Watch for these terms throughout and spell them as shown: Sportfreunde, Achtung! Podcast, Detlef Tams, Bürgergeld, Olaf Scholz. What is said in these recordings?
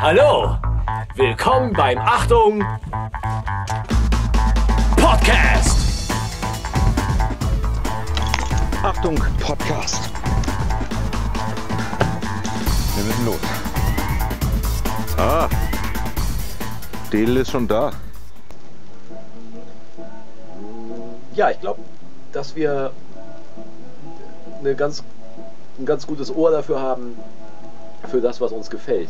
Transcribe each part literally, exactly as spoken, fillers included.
Hallo, willkommen beim Achtung! Podcast! Achtung! Podcast! Wir müssen los. Ah, Del ist schon da. Ja, ich glaube, dass wir eine ganz, ein ganz gutes Ohr dafür haben, für das, was uns gefällt.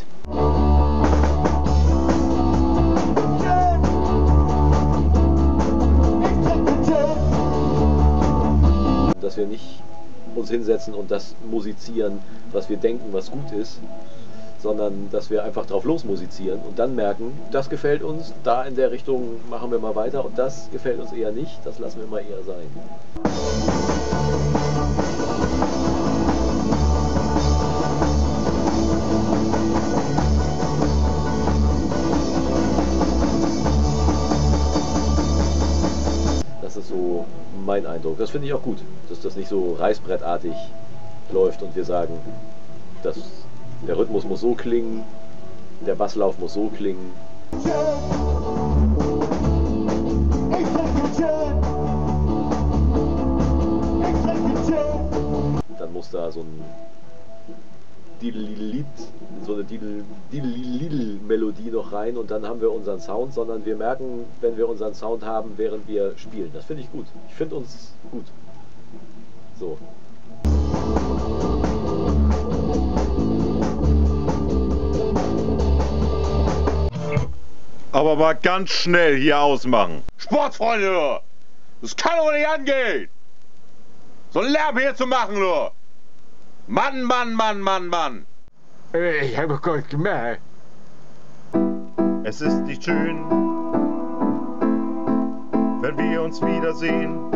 Dass wir nicht uns hinsetzen und das musizieren, was wir denken, was gut ist, sondern dass wir einfach drauf losmusizieren und dann merken, das gefällt uns, da in der Richtung machen wir mal weiter und das gefällt uns eher nicht, das lassen wir mal eher sein. So mein Eindruck. Das finde ich auch gut, dass das nicht so reißbrettartig läuft und wir sagen, dass der Rhythmus muss so klingen, der Basslauf muss so klingen. Dann muss da so ein Diddle-Lied, so eine Diddle-Melodie noch rein und dann haben wir unseren Sound, sondern wir merken, wenn wir unseren Sound haben, während wir spielen. Das finde ich gut. Ich finde uns gut. So. Aber mal ganz schnell hier ausmachen. Sportfreunde! Das kann doch nicht angehen! So einen Lärm hier zu machen, nur! Mann, Mann, Mann, Mann, Mann! Ich habe Gott gemerkt. Es ist nicht schön, wenn wir uns wiedersehen.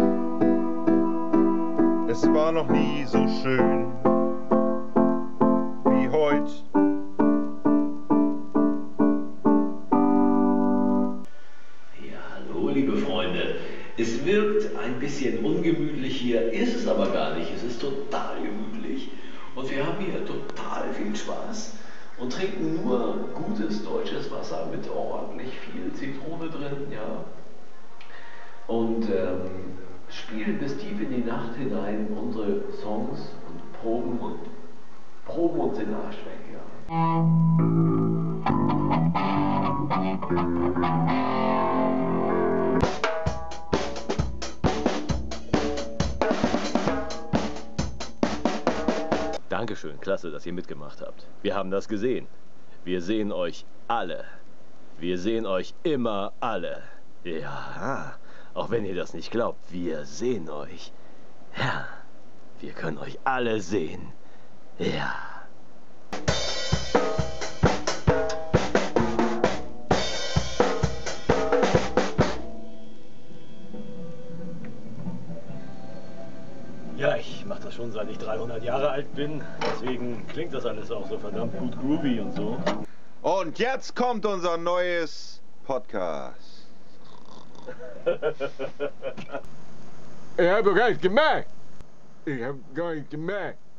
Es war noch nie so schön wie heute. Ja, hallo, liebe Freunde. Es wirkt ein bisschen ungemütlich hier, ist es aber gar nicht. Es ist total gemütlich. Und wir haben hier total viel Spaß und trinken nur gutes deutsches Wasser mit ordentlich viel Zitrone drin, ja. Und ähm, spielen bis tief in die Nacht hinein unsere Songs und proben und proben uns den Arsch weg, ja. Dankeschön, klasse, dass ihr mitgemacht habt. Wir haben das gesehen. Wir sehen euch alle. Wir sehen euch immer alle. Ja, auch wenn ihr das nicht glaubt, wir sehen euch. Ja, wir können euch alle sehen. Ja. Ja, ich mache das schon seit ich dreihundert Jahre alt bin, deswegen klingt das alles auch so verdammt gut groovy und so. Und jetzt kommt unser neues Podcast. Ich habe gar nicht gemerkt. Ich habe gar nicht gemerkt.